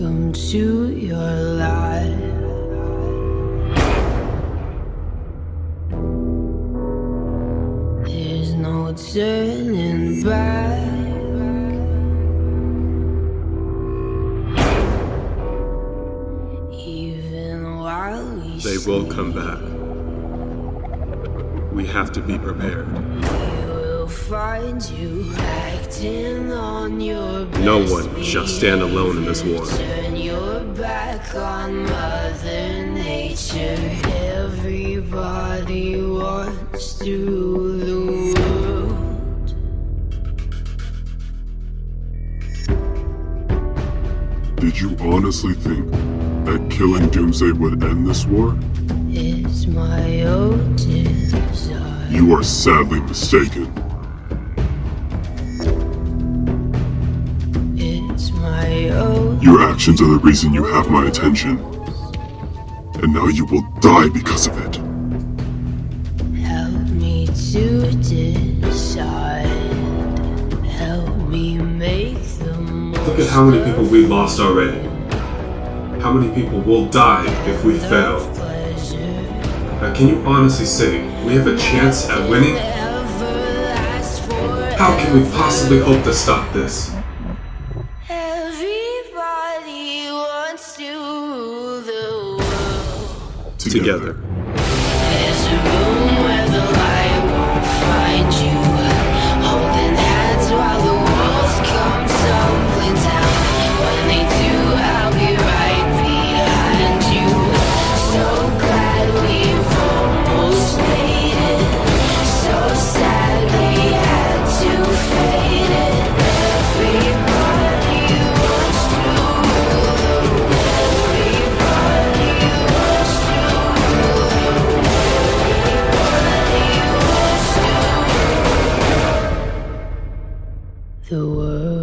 Welcome to your life. There's no turning back. Even while we sleep. They will come back. We have to be prepared. We will find you acting on your best. No one shall stand alone in this war. Turn your back on Mother Nature. Everybody wants to. Did you honestly think that killing Doomsday would end this war? It's my own desire. You are sadly mistaken. It's my own. Your actions are the reason you have my attention. And now you will die because of it. Help me to decide. Help me make the most. Look at how many people we lost already. How many people will die if we fail? Now, can you honestly say we have a chance at winning? How can we possibly hope to stop this? Everybody wants to rule the world. Together. There's a room where the light won't find you. Holding hands while the walls come tumbling down. When they do, I'll be right behind you. So glad we've almost made it. So sad we had to fade it. Everybody wants to rule the world. Everybody wants to rule the world. Everybody wants to rule the world.